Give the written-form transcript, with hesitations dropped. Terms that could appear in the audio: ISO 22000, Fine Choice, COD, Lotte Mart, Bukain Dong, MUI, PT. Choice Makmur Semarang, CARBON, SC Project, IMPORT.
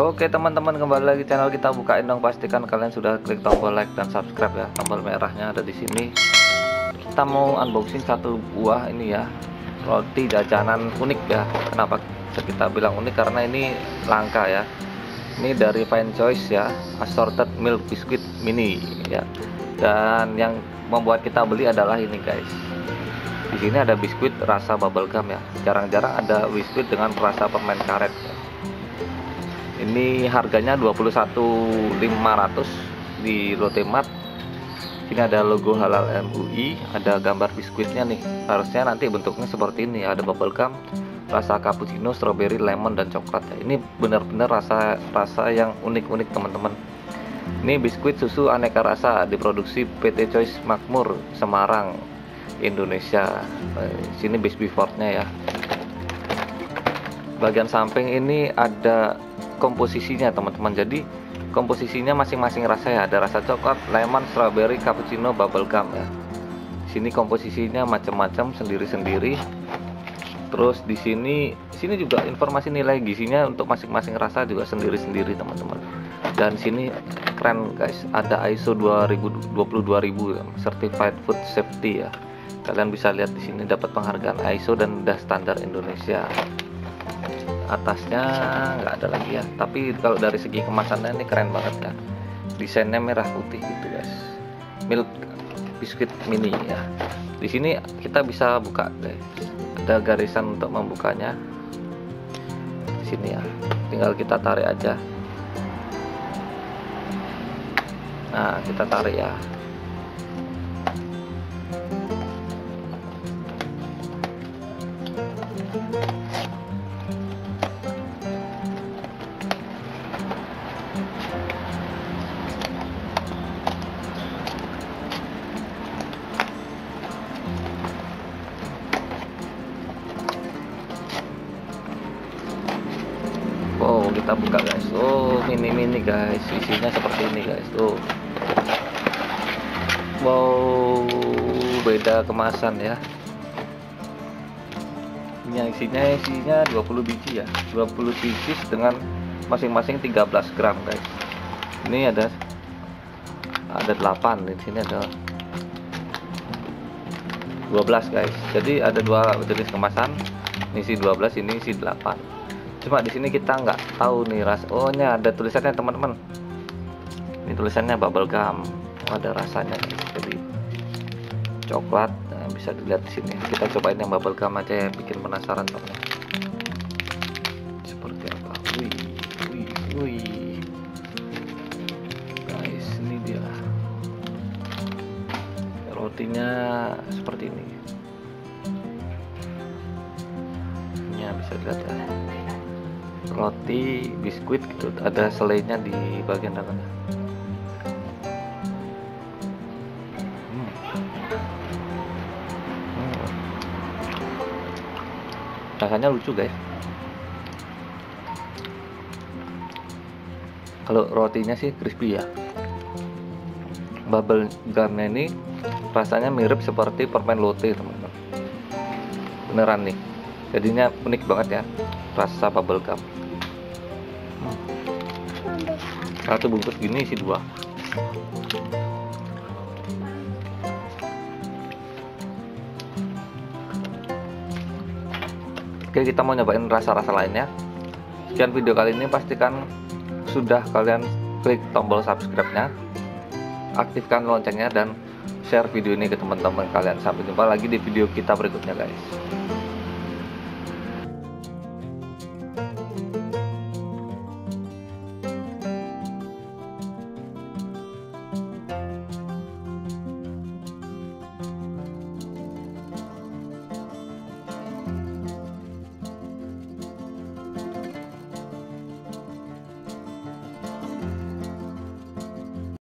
Oke teman-teman, kembali lagi channel kita bukain dong. Pastikan kalian sudah klik tombol like dan subscribe ya. Tombol merahnya ada di sini. Kita mau unboxing satu buah ini ya, roti jajanan unik ya. Kenapa kita bilang unik? Karena ini langka ya. Ini dari Fine Choice ya, assorted milk biscuit mini ya. Dan yang membuat kita beli adalah ini guys. Di sini ada biskuit rasa bubblegum ya. Jarang-jarang ada biskuit dengan rasa permen karet. Ini harganya 21.500 di Lotte Mart. Ini ada logo halal MUI, ada gambar biskuitnya nih. Harusnya nanti bentuknya seperti ini, ada bubblegum, rasa cappuccino, strawberry, lemon, dan coklat ya. Ini benar-benar rasa yang unik-unik teman-teman. Ini biskuit susu aneka rasa diproduksi PT. Choice Makmur Semarang, Indonesia. Sini base before-nya ya. Bagian samping ini ada komposisinya teman-teman. Jadi komposisinya masing-masing rasa ya. Ada rasa coklat, lemon, strawberry, cappuccino, bubblegum ya. Sini komposisinya macam-macam sendiri-sendiri. Terus di sini juga informasi nilai gizinya untuk masing-masing rasa juga sendiri-sendiri teman-teman. Dan sini keren guys, ada ISO 22000 Certified Food Safety ya. Kalian bisa lihat di sini dapat penghargaan ISO dan udah standar Indonesia. Atasnya nggak ada lagi ya, tapi kalau dari segi kemasannya ini keren banget ya. Desainnya merah putih gitu guys. Milk biscuit mini ya. Di sini kita bisa buka guys. Ada garisan untuk membukanya di sini ya, tinggal kita tarik aja. Nah, kita tarik ya. Wow, kita buka guys. Oh, mini-mini guys. Isinya seperti ini guys. Tuh. Wow, beda kemasan ya. Ini isinya 20 biji ya. 20 biji dengan masing-masing 13 gram guys. Ini ada 8, di sini ada 12 guys. Jadi ada dua jenis kemasan. Ini isi 12, ini isi 8. Cuma di sini kita nggak tahu nih ras. Oh, ini ada tulisannya teman-teman. Ini tulisannya bubblegum. Oh, ada rasanya nih. Jadi coklat. Nah, bisa dilihat di sini. Kita cobain yang bubblegum aja ya, bikin penasaran teman-teman. Seperti apa? Wih, wih, wih. Guys, ini dia. Rotinya seperti ini. Ini bisa dilihat ya. Roti biskuit gitu, ada selainya di bagian dalam. Rasanya lucu guys. Kalau rotinya sih crispy ya. Bubble gumnya ini rasanya mirip seperti permen Lotte teman-teman. Beneran nih. Jadinya unik banget ya, rasa bubblegum. Satu bungkus gini isi 2. Oke, kita mau nyobain rasa-rasa lainnya. Sekian video kali ini, pastikan sudah kalian klik tombol subscribe-nya, aktifkan loncengnya, dan share video ini ke teman-teman kalian. Sampai jumpa lagi di video kita berikutnya guys.